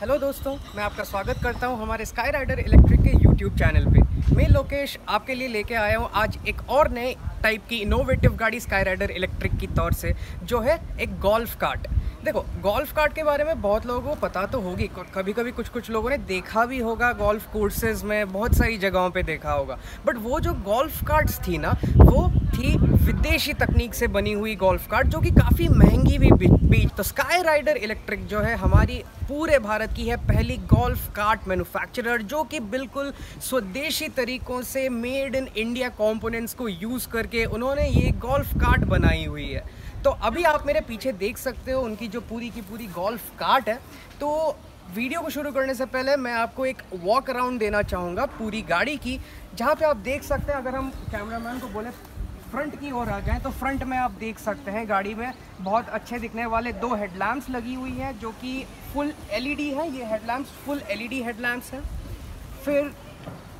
Hello दोस्तों, मैं आपका स्वागत करता हूं हमारे स्काई राइडर इलेक्ट्रिक के YouTube चैनल पे। मैं लोकेश आपके लिए लेके आया हूं आज एक और नए टाइप की इनोवेटिव गाड़ी स्काई राइडर इलेक्ट्रिक की तौर से, जो है एक गोल्फ कार्ट। देखो, गोल्फ कार्ट के बारे में बहुत लोगों को पता तो होगी, कभी कभी कुछ लोगों ने देखा भी होगा, गोल्फ कोर्सेज में बहुत सारी जगहों पे देखा होगा। बट वो जो गोल्फ कार्ट्स थी ना, वो थी विदेशी तकनीक से बनी हुई गोल्फ कार्ट, जो कि काफ़ी महंगी भी बीच। तो स्काई राइडर इलेक्ट्रिक जो है हमारी पूरे भारत की है पहली गोल्फ कार्ट मैन्युफैक्चरर, जो कि बिल्कुल स्वदेशी तरीक़ों से मेड इन इंडिया कॉम्पोनेंट्स को यूज़ करके उन्होंने ये गोल्फ कार्ट बनाई हुई है। तो अभी आप मेरे पीछे देख सकते हो उनकी जो पूरी की पूरी गोल्फ कार्ट है। तो वीडियो को शुरू करने से पहले मैं आपको एक वॉक अराउंड देना चाहूँगा पूरी गाड़ी की, जहाँ पे आप देख सकते हैं। अगर हम कैमरामैन को बोले फ्रंट की ओर आ जाएँ तो फ्रंट में आप देख सकते हैं गाड़ी में बहुत अच्छे दिखने वाले दो हेडलैम्प्स लगी हुई हैं, जो कि फुल LED है। ये हेडलैम्प्स फुल LED हेडलैम्प्स हैं। फिर